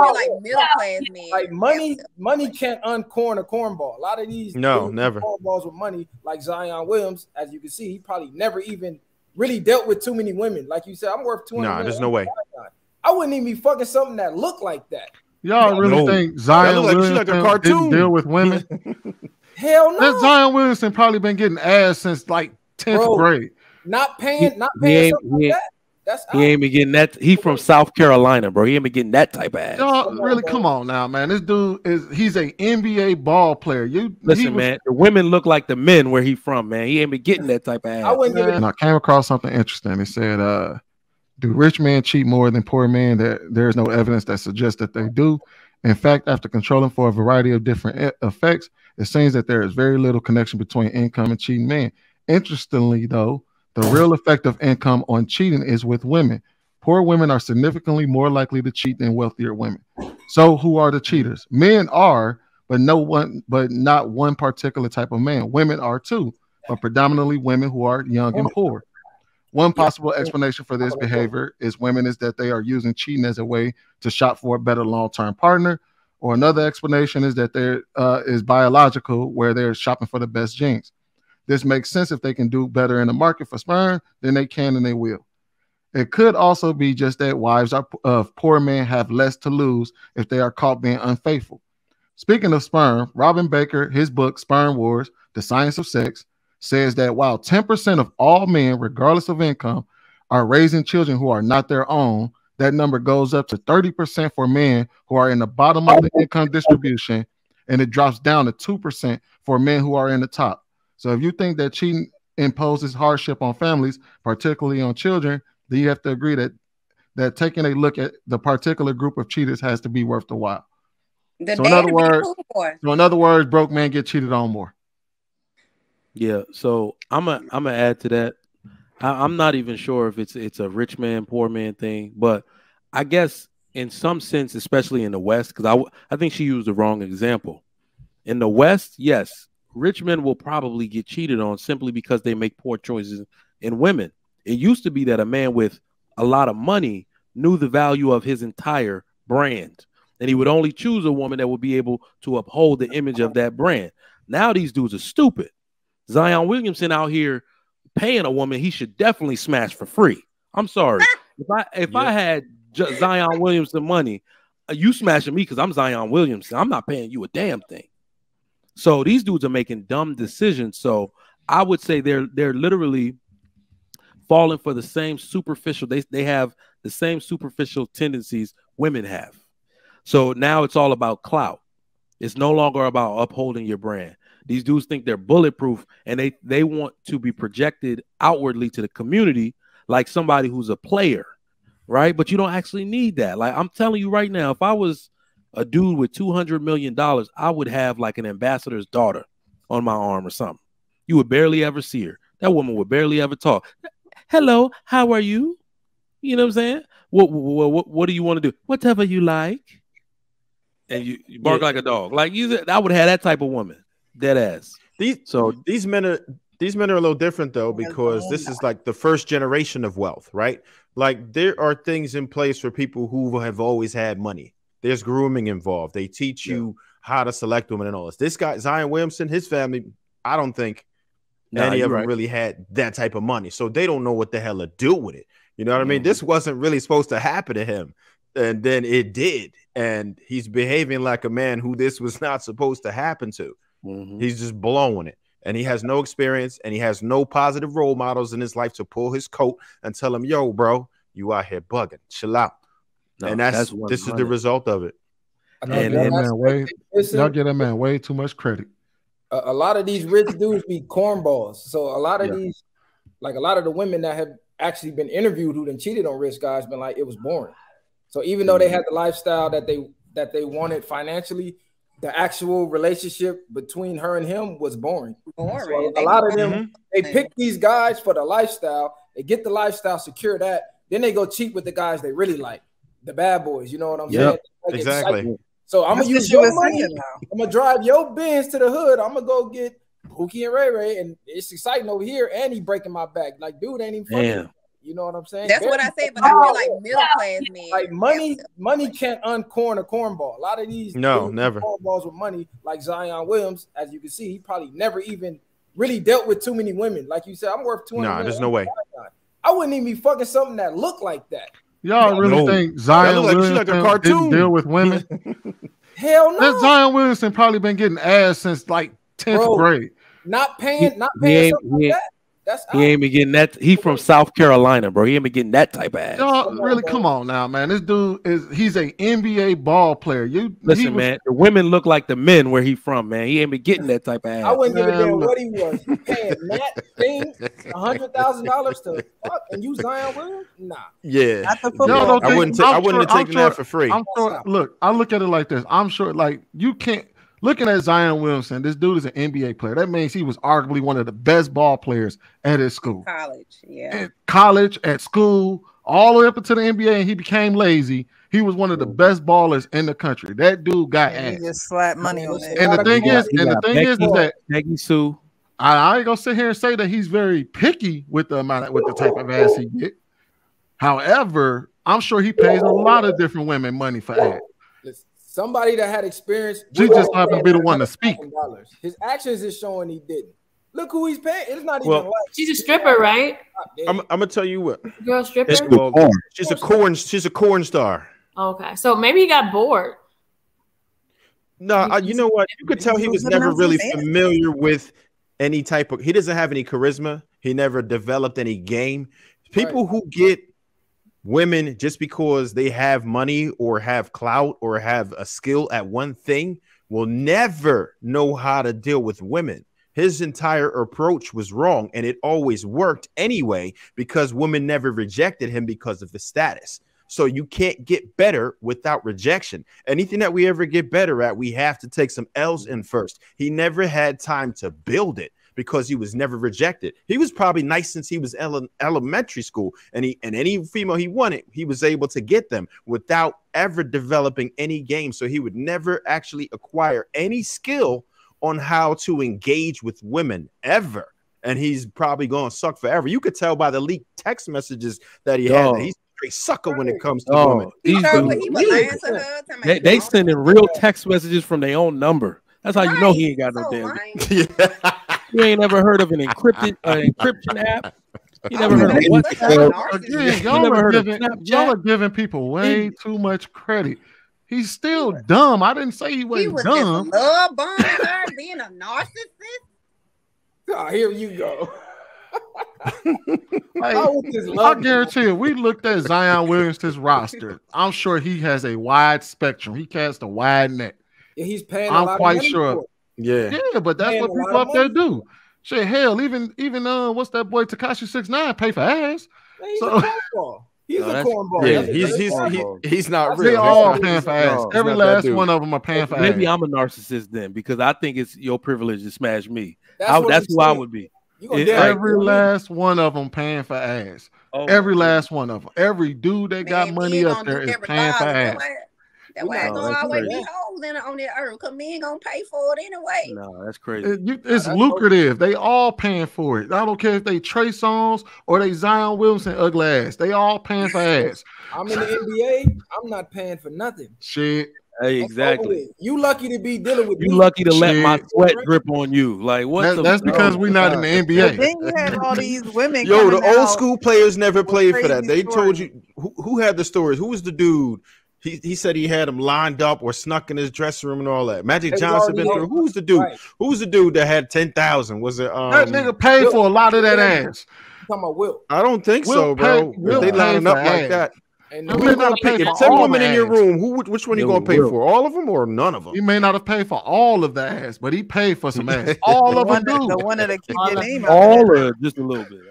we're like middle class men. Like money can't uncorn a cornball. A lot of these never cornballs with money, like Zion Williams, as you can see, he probably never even really dealt with too many women. Like you said, I'm worth 200. Nah, there's no way. I wouldn't even be fucking something that looked like that. Y'all really think Zion Williamson like a cartoon didn't deal with women? Hell no. That Zion Williamson probably been getting ass since like 10th grade. Not paying something like that. He ain't been getting that. He from South Carolina, bro. He ain't been getting that type of ass. Y'all really, come on now, man. This dude he's an NBA ball player. Listen, man. The women look like the men where he from, man. He ain't been getting that type of ass. And I came across something interesting. It said, "Do rich men cheat more than poor men? There is no evidence that suggests that they do. In fact, after controlling for a variety of different effects, it seems that there is very little connection between income and cheating men. Interestingly, though, the real effect of income on cheating is with women. Poor women are significantly more likely to cheat than wealthier women. So who are the cheaters? Men are, but not one particular type of man. Women are too, but predominantly women who are young and poor. One possible explanation for this behavior is that they are using cheating as a way to shop for a better long-term partner. Or another explanation is that there is biological, where they're shopping for the best genes. This makes sense. If they can do better in the market for sperm, then they can and they will. It could also be just that wives of poor men have less to lose if they are caught being unfaithful. Speaking of sperm, Robin Baker, his book, Sperm Wars, The Science of Sex, says that while 10% of all men, regardless of income, are raising children who are not their own, that number goes up to 30% for men who are in the bottom of the income distribution, and it drops down to 2% for men who are in the top. So if you think that cheating imposes hardship on families, particularly on children, then you have to agree that taking a look at the particular group of cheaters has to be worth the while. So in other words, broke men get cheated on more. Yeah. So I'm gonna add to that. I'm not even sure if it's a rich man, poor man thing, but I guess in some sense, especially in the West, because I think she used the wrong example. In the West, yes, rich men will probably get cheated on simply because they make poor choices in women. It used to be that a man with a lot of money knew the value of his entire brand, and he would only choose a woman that would be able to uphold the image of that brand. Now these dudes are stupid. Zion Williamson out here paying a woman he should definitely smash for free. I'm sorry. If I had Zion Williamson money, you smashing me because I'm Zion Williamson. I'm not paying you a damn thing. So these dudes are making dumb decisions. So I would say they're literally falling for the same superficial. They have the same superficial tendencies women have. So now it's all about clout. It's no longer about upholding your brand. These dudes think they're bulletproof, and they want to be projected outwardly to the community like somebody who's a player, right? But you don't actually need that. Like, I'm telling you right now, if I was a dude with $200 million, I would have like an ambassador's daughter on my arm or something. You would barely ever see her. That woman would barely ever talk. Hello, how are you? You know what I'm saying? What do you want to do? Whatever you like. And you bark like a dog. Like, I would have that type of woman. Dead ass. These men are a little different, though, because this is like the first generation of wealth, right? Like, there are things in place for people who have always had money. There's grooming involved. They teach you how to select women and all this. This guy, Zion Williamson, his family, I don't think any of them really had that type of money. So they don't know what the hell to do with it. You know what I mean? This wasn't really supposed to happen to him. And then it did. And he's behaving like a man who this was not supposed to happen to. He's just blowing it. And he has no experience, and he has no positive role models in his life to pull his coat and tell him, yo, bro, you out here bugging. Chill out. No, and this is the result of it. Y'all get that man way too much credit. A lot of these rich dudes be cornballs. So a lot of these, like a lot of the women that have actually been interviewed who done cheated on rich guys, been like, it was boring. So even though they had the lifestyle that they wanted financially, the actual relationship between her and him was boring. So a lot of them, they pick these guys for the lifestyle. They get the lifestyle, secure that. Then they go cheat with the guys they really like. The bad boys, you know what I'm saying? Like, exactly. So I'm gonna use your money now. I'm gonna drive your Benz to the hood. I'm gonna go get Pookie and Ray Ray, and it's exciting over here. And he breaking my back. Like, dude, ain't even fucking. You know what I'm saying? That's what I say, but I feel like middle class men. Like money can't uncorn a cornball. A lot of these never cornballs with money, like Zion Williams, as you can see, he probably never even really dealt with too many women. Like you said, I'm worth 200. Nah, there's no way. I wouldn't even be fucking something that looked like that. Y'all really think Zion Williamson like a cartoon didn't deal with women? Hell no. That Zion Williamson probably been getting ass since like 10th grade. Not paying something like that. He ain't been getting that. He from South Carolina, bro. He ain't been getting that type of ass. Y'all really, come on now, man. This dude he's an NBA ball player. Listen, man. The women look like the men where he from, man. He ain't been getting that type of ass. I wouldn't give a damn what he was. He paying that thing $100,000 to fuck and you Zion Williams? Nah. Yeah. I wouldn't have taken that for free. Look, I look at it like this. I'm sure, like, you can't. Looking at Zion Williamson, this dude is an NBA player. That means he was arguably one of the best ball players at his school. College, yeah. At college, at school, all the way up into the NBA, and he became lazy. He was one of the best ballers in the country. That dude got ass. He just slapped money on it. And the thing is that Peggy Sue. I ain't gonna sit here and say that he's very picky with the amount with the type of ass he get. However, I'm sure he pays a lot of different women money for ass. Somebody that had experience. She just happened to be the one to speak. His actions is showing he didn't. Look who he's paying. It's not even like she's a stripper, right? I'm gonna tell you what. Girl stripper. She's a corn star. Okay, so maybe he got bored. No, you know what? You could tell he was never really familiar with any type of. He doesn't have any charisma. He never developed any game. People who get women just because they have money or have clout or have a skill at one thing will never know how to deal with women. His entire approach was wrong, and it always worked anyway because women never rejected him because of the status. So you can't get better without rejection. Anything that we ever get better at, we have to take some L's in first. He never had time to build it because he was never rejected. He was probably nice since he was elementary school, and any female he wanted, he was able to get them without ever developing any game. So he would never actually acquire any skill on how to engage with women ever. And he's probably going to suck forever. You could tell by the leaked text messages that he had. That he's a sucker when it comes to women. They sending real text messages from their own number. That's how you know he ain't got no damn. You ain't never heard of an encrypted encryption app. You never heard of WhatsApp. Y'all are giving people way too much credit. He's still dumb. I didn't say he wasn't dumb. He was love bomber, being a narcissist. Oh, here you go. I guarantee you, we looked at Zion Williamson's roster. I'm sure he has a wide spectrum. He casts a wide net. Yeah, he's paying. I'm quite sure. Yeah, yeah, but that's what people up there do. Shit, hell, even what's that boy Takashi 6ix9ine pay for ass? Man, he's a cornball. He's a cornball. Yeah, he's not real. They all paying for ass. Every last one of them are paying for ass. Maybe I'm a narcissist then, because I think it's your privilege to smash me. That's who I would be. Every last one of them paying for ass. Every last one of them. Every dude that got money up there is paying for ass. That's why it's gonna always be holes in on that earth, because men gonna pay for it anyway. No, that's crazy. It's lucrative. They all paying for it. I don't care if they Trey Songz or they Zion Williamson ugly ass. They all paying for ass. I'm in the NBA. I'm not paying for nothing. Shit. Hey, exactly. You lucky to be dealing with you. Lucky to let my sweat drip on you. Like what? That's because we're not in the NBA. Then you had all these women. Yo, the old school players never played for that. They told you who had the stories. Who was the dude? He said he had him lined up or snuck in his dressing room and all that. Magic Johnson been through. Who's the dude? Right. Who's the dude that had 10,000? Was it that nigga paid for a lot of that ass? Talking about Will. I don't think so, bro. They lining up like that. And you may not pay for 10 women in your room. Which one are you going to pay for? All of them or none of them? He may not have paid for all of the ass, but he paid for some ass. All of them. The one that keep your name out. All of just a little bit.